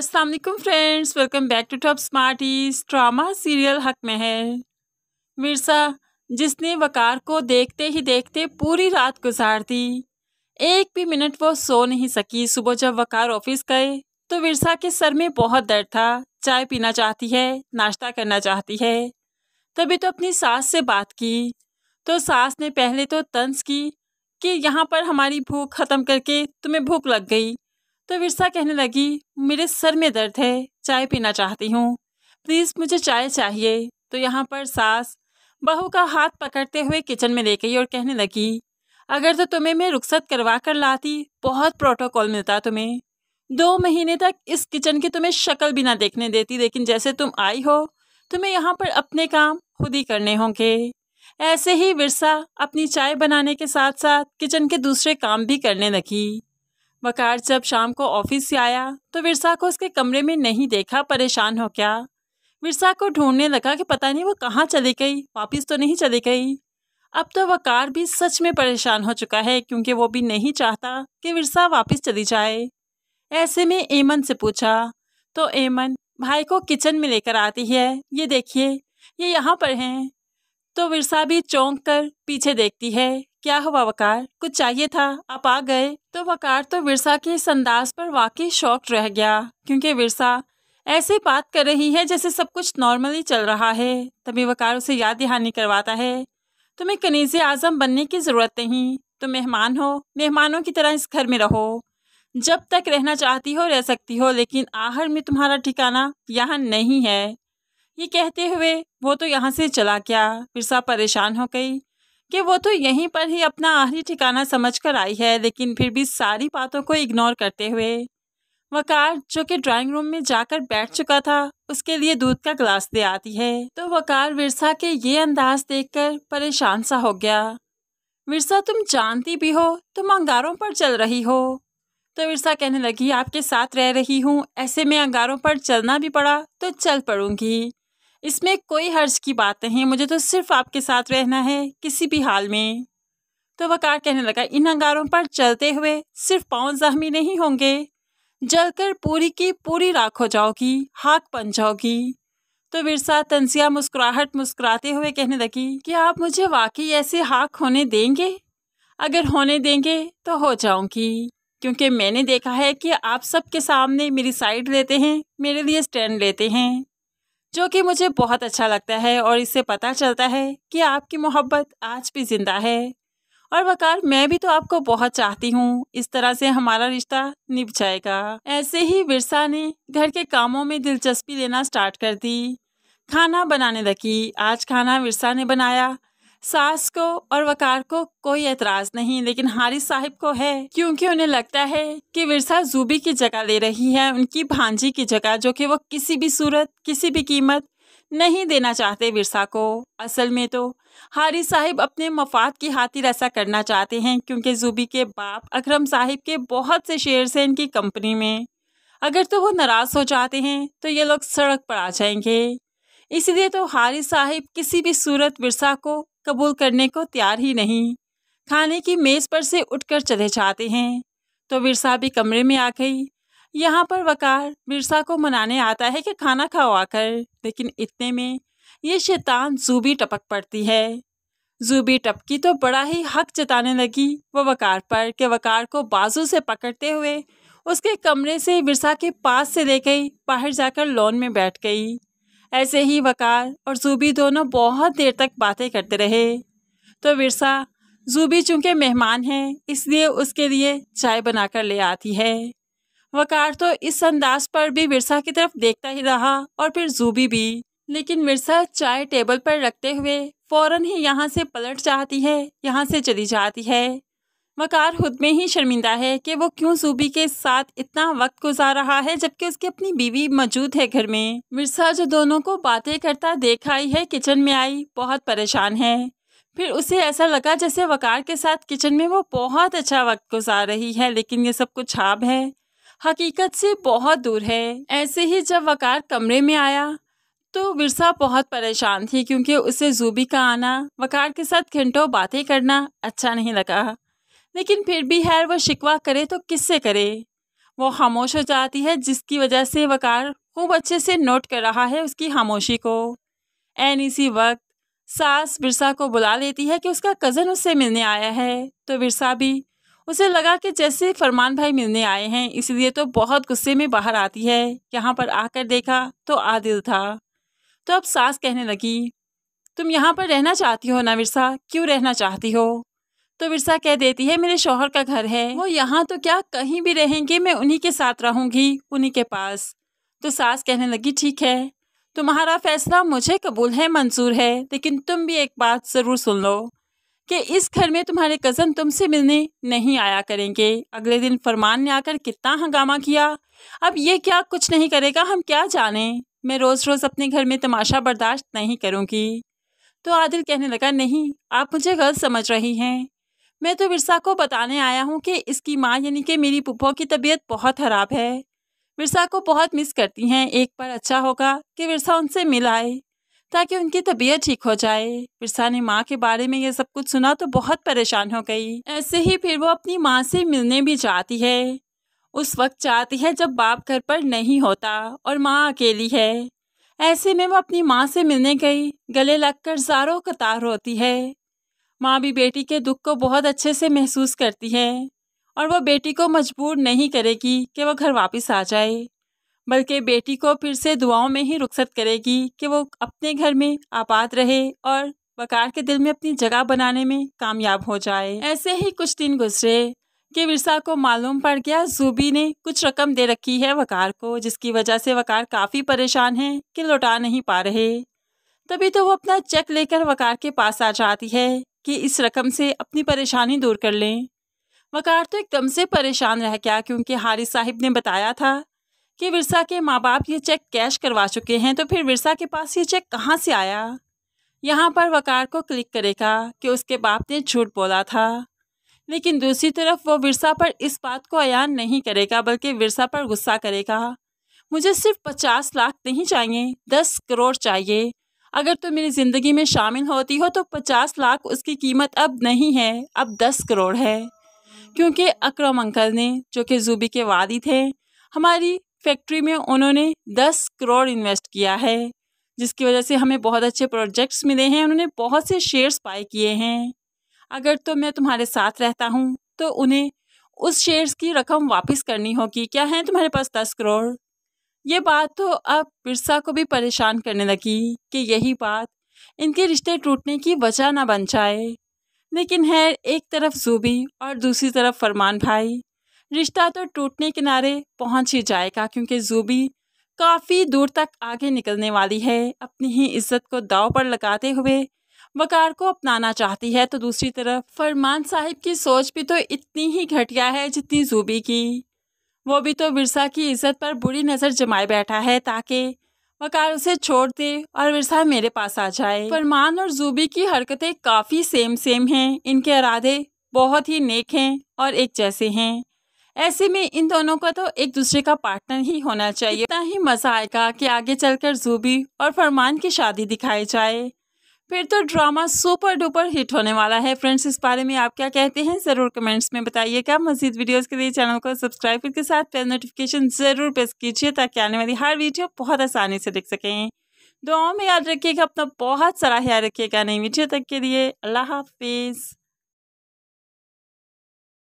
अस्सलाम वालेकुम friends, welcome back to top Smarties. Drama serial Haq Mehar Virsa, जिसने वकार को देखते ही देखते पूरी रात गुजार दी। एक भी मिनट वो सो नहीं सकी। सुबह जब वकार ऑफिस गए तो विरसा के सर में बहुत दर्द था। चाय पीना चाहती है, नाश्ता करना चाहती है। तभी तो अपनी सास से बात की तो सास ने पहले तो तंज की कि यहाँ पर हमारी भूख ख़त्म करके तुम्हें भूख लग गई। तो विरसा कहने लगी, मेरे सर में दर्द है, चाय पीना चाहती हूँ, प्लीज़ मुझे चाय चाहिए। तो यहाँ पर सास बहू का हाथ पकड़ते हुए किचन में ले गई और कहने लगी, अगर तो तुम्हें मैं रुखसत करवा कर लाती, बहुत प्रोटोकॉल मिलता तुम्हें। 2 महीने तक इस किचन की तुम्हें शक्ल भी ना देखने देती, लेकिन जैसे तुम आई हो तुम्हें यहाँ पर अपने काम खुद ही करने होंगे। ऐसे ही विरसा अपनी चाय बनाने के साथ साथ किचन के दूसरे काम भी करने लगी। वकार जब शाम को ऑफिस से आया तो विरसा को उसके कमरे में नहीं देखा, परेशान हो गया। विरसा को ढूंढने लगा कि पता नहीं वो कहाँ चली गई, वापस तो नहीं चली गई। अब तो वकार भी सच में परेशान हो चुका है, क्योंकि वो भी नहीं चाहता कि विरसा वापस चली जाए। ऐसे में एमन से पूछा तो एमन भाई को किचन में लेकर आती है, ये देखिए ये यहाँ पर हैं। तो विरसा भी चौंक कर पीछे देखती है, क्या हुआ वकार, कुछ चाहिए था, आप आ गए। तो वकार तो विरसा के इस अंदाज पर वाकई शॉक्ड रह गया, क्योंकि विरसा ऐसे बात कर रही है जैसे सब कुछ नॉर्मली चल रहा है। तभी वकार उसे याद दहानी करवाता है, तुम्हें कनीज़े आज़म बनने की ज़रूरत नहीं, तुम मेहमान हो, मेहमानों की तरह इस घर में रहो, जब तक रहना चाहती हो रह सकती हो, लेकिन आहर में तुम्हारा ठिकाना यहाँ नहीं है। ये कहते हुए वो तो यहाँ से चला गया। विरसा परेशान हो गई कि वो तो यहीं पर ही अपना आखिरी ठिकाना समझकर आई है, लेकिन फिर भी सारी बातों को इग्नोर करते हुए वकार, जो कि ड्राइंग रूम में जाकर बैठ चुका था, उसके लिए दूध का गिलास दे आती है। तो वकार विरसा के ये अंदाज देखकर परेशान सा हो गया। विरसा तुम जानती भी हो, तुम अंगारों पर चल रही हो। तो विरसा कहने लगी, आपके साथ रह रही हूँ, ऐसे में अंगारों पर चलना भी पड़ा तो चल पड़ूंगी, इसमें कोई हर्ज की बात नहीं, मुझे तो सिर्फ आपके साथ रहना है किसी भी हाल में। तो वकार कहने लगा, इन अंगारों पर चलते हुए सिर्फ पाँव ज़ख्मी नहीं होंगे, जलकर पूरी की पूरी राख हो जाओगी, हाक बन जाओगी। तो विरसा तंसिया मुस्कुराते हुए कहने लगी, कि आप मुझे वाकई ऐसे हाक होने देंगे, अगर होने देंगे तो हो जाऊंगी, क्योंकि मैंने देखा है कि आप सबके सामने मेरी साइड लेते हैं, मेरे लिए स्टैंड लेते हैं, जो कि मुझे बहुत अच्छा लगता है, और इससे पता चलता है कि आपकी मोहब्बत आज भी ज़िंदा है। और वकार, मैं भी तो आपको बहुत चाहती हूँ, इस तरह से हमारा रिश्ता निभ जाएगा। ऐसे ही विरसा ने घर के कामों में दिलचस्पी लेना स्टार्ट कर दी। खाना बनाने लगी। आज खाना विरसा ने बनाया। सास को और वकार को कोई एतराज़ नहीं, लेकिन हारिस साहिब को है, क्योंकि उन्हें लगता है कि विरसा ज़ूबी की जगह ले रही है, उनकी भांजी की जगह, जो कि वो किसी भी सूरत किसी भी कीमत नहीं देना चाहते विरसा को। असल में तो हारिस साहिब अपने मफाद की खातिर ऐसा करना चाहते हैं, क्योंकि ज़ूबी के बाप अकरम साहिब के बहुत से शेयर्स हैं इनकी कंपनी में, अगर तो वो नाराज़ हो जाते हैं तो ये लोग सड़क पर आ जाएंगे। इसलिए तो हारिस साहिब किसी भी सूरत विरसा को कबूल करने को तैयार ही नहीं। खाने की मेज़ पर से उठकर चले जाते हैं। तो विरसा भी कमरे में आ गई। यहाँ पर वकार विरसा को मनाने आता है कि खाना खाओ आकर, लेकिन इतने में ये शैतान ज़ूबी टपक पड़ती है। ज़ूबी टपकी तो बड़ा ही हक जताने लगी वो वकार पर, कि वकार को बाजू से पकड़ते हुए उसके कमरे से विरसा के पास से ले गई, बाहर जाकर लॉन में बैठ गई। ऐसे ही वकार और ज़ूबी दोनों बहुत देर तक बातें करते रहे। तो विरसा, ज़ूबी चूँकि मेहमान है इसलिए उसके लिए चाय बनाकर ले आती है। वकार तो इस अंदाज पर भी विरसा की तरफ देखता ही रहा, और फिर ज़ूबी भी, लेकिन विरसा चाय टेबल पर रखते हुए फ़ौरन ही यहाँ से पलट जाती है, यहाँ से चली जाती है। वकार खुद में ही शर्मिंदा है कि वो क्यों ज़ूबी के साथ इतना वक्त गुजार रहा है, जबकि उसकी अपनी बीवी मौजूद है घर में। विरसा, जो दोनों को बातें करता देखा ही है, किचन में आई, बहुत परेशान है। फिर उसे ऐसा लगा जैसे वकार के साथ किचन में वो बहुत अच्छा वक्त गुजार रही है, लेकिन ये सब कुछ छाप है, हकीकत से बहुत दूर है। ऐसे ही जब वकार कमरे में आया तो विरसा बहुत परेशान थी, क्योंकि उसे ज़ूबी का आना, वकार के साथ घंटों बातें करना अच्छा नहीं लगा, लेकिन फिर भी खैर वो शिकवा करे तो किससे करे। वो खामोश हो जाती है, जिसकी वजह से वकार खूब अच्छे से नोट कर रहा है उसकी खामोशी को। एन इसी वक्त सास बिरसा को बुला लेती है कि उसका कज़न उससे मिलने आया है। तो बिरसा भी उसे लगा कि जैसे फरमान भाई मिलने आए हैं, इसलिए तो बहुत गुस्से में बाहर आती है। यहाँ पर आकर देखा तो आदिल था। तो अब सास कहने लगी, तुम यहाँ पर रहना चाहती हो ना बिरसा, क्यों रहना चाहती हो? तो बिरसा कह देती है, मेरे शौहर का घर है, वो यहाँ तो क्या कहीं भी रहेंगे, मैं उन्हीं के साथ रहूँगी, उन्हीं के पास। तो सास कहने लगी, ठीक है, तुम्हारा फैसला मुझे कबूल है, मंजूर है, लेकिन तुम भी एक बात ज़रूर सुन लो कि इस घर में तुम्हारे कज़न तुमसे मिलने नहीं आया करेंगे। अगले दिन फरमान ने आकर कितना हंगामा किया, अब ये क्या कुछ नहीं करेगा, हम क्या जाने, मैं रोज़ रोज़ अपने घर में तमाशा बर्दाश्त नहीं करूँगी। तो आदिल कहने लगा, नहीं, आप मुझे गलत समझ रही हैं, मैं तो बिरसा को बताने आया हूँ कि इसकी माँ यानी कि मेरी पुप्पो की तबीयत बहुत ख़राब है, बिरसा को बहुत मिस करती हैं, एक बार अच्छा होगा कि बिरसा उनसे मिल आए ताकि उनकी तबीयत ठीक हो जाए। बिरसा ने माँ के बारे में ये सब कुछ सुना तो बहुत परेशान हो गई। ऐसे ही फिर वो अपनी माँ से मिलने भी जाती है, उस वक्त जाती है जब बाप घर पर नहीं होता और माँ अकेली है। ऐसे में वो अपनी माँ से मिलने गई, गले लगकर ज़ारो कतार रोती है। माँ भी बेटी के दुख को बहुत अच्छे से महसूस करती है और वो बेटी को मजबूर नहीं करेगी कि वो घर वापस आ जाए, बल्कि बेटी को फिर से दुआओं में ही रुखसत करेगी कि वो अपने घर में आबाद रहे और वकार के दिल में अपनी जगह बनाने में कामयाब हो जाए। ऐसे ही कुछ दिन गुजरे कि बिरसा को मालूम पड़ गया ज़ूबी ने कुछ रकम दे रखी है वकार को, जिसकी वजह से वकार काफ़ी परेशान है कि लौटा नहीं पा रहे। तभी तो वो अपना चेक लेकर वकार के पास आ जाती है कि इस रकम से अपनी परेशानी दूर कर लें। वकार तो एकदम से परेशान रह गया, क्योंकि हारिस साहिब ने बताया था कि बिरसा के माँ बाप ये चेक कैश करवा चुके हैं, तो फिर बिरसा के पास ये चेक कहाँ से आया। यहाँ पर वकार को क्लिक करेगा कि उसके बाप ने झूठ बोला था, लेकिन दूसरी तरफ वो बिरसा पर इस बात को अयान नहीं करेगा, बल्कि बिरसा पर गुस्सा करेगा। मुझे सिर्फ 50 लाख नहीं चाहिए, 10 करोड़ चाहिए। अगर तुम मेरी ज़िंदगी में शामिल होती हो तो 50 लाख उसकी कीमत अब नहीं है, अब 10 करोड़ है। क्योंकि अकरम अंकल ने, जो कि ज़ूबी के वादी थे, हमारी फैक्ट्री में उन्होंने 10 करोड़ इन्वेस्ट किया है, जिसकी वजह से हमें बहुत अच्छे प्रोजेक्ट्स मिले हैं, उन्होंने बहुत से शेयर्स बाय किए हैं। अगर तो मैं तुम्हारे साथ रहता हूँ तो उन्हें उस शेयर्स की रकम वापस करनी होगी। क्या है तुम्हारे पास 10 करोड़? ये बात तो अब बिरसा को भी परेशान करने लगी कि यही बात इनके रिश्ते टूटने की वजह ना बन जाए। लेकिन है, एक तरफ ज़ूबी और दूसरी तरफ फरमान भाई, रिश्ता तो टूटने किनारे पहुँच ही जाएगा, क्योंकि ज़ूबी काफ़ी दूर तक आगे निकलने वाली है। अपनी ही इज्जत को दाव पर लगाते हुए वकार को अपनाना चाहती है, तो दूसरी तरफ फरमान साहिब की सोच भी तो इतनी ही घटिया है जितनी ज़ूबी की। वो भी तो बिरसा की इज़्ज़त पर बुरी नज़र जमाए बैठा है ताकि वकार उसे छोड़ दे और बिरसा मेरे पास आ जाए। फरमान और ज़ूबी की हरकतें काफ़ी सेम हैं, इनके इरादे बहुत ही नेक हैं और एक जैसे हैं। ऐसे में इन दोनों का तो एक दूसरे का पार्टनर ही होना चाहिए। इतना ही मज़ा आएगा कि आगे चलकर ज़ूबी और फरमान की शादी दिखाई जाए, फिर तो ड्रामा सुपर डुपर हिट होने वाला है। फ्रेंड्स, इस बारे में आप क्या कहते हैं ज़रूर कमेंट्स में बताइएगा। मज़ीद वीडियोस के लिए चैनल को सब्सक्राइब करके साथ बेल नोटिफिकेशन ज़रूर प्रेस कीजिए ताकि आने वाली हर वीडियो बहुत आसानी से देख सकें। दुआओं में याद रखिएगा, अपना बहुत सारा ख्याल रखिएगा। नई वीडियो तक के लिए अल्लाह हाफिज़।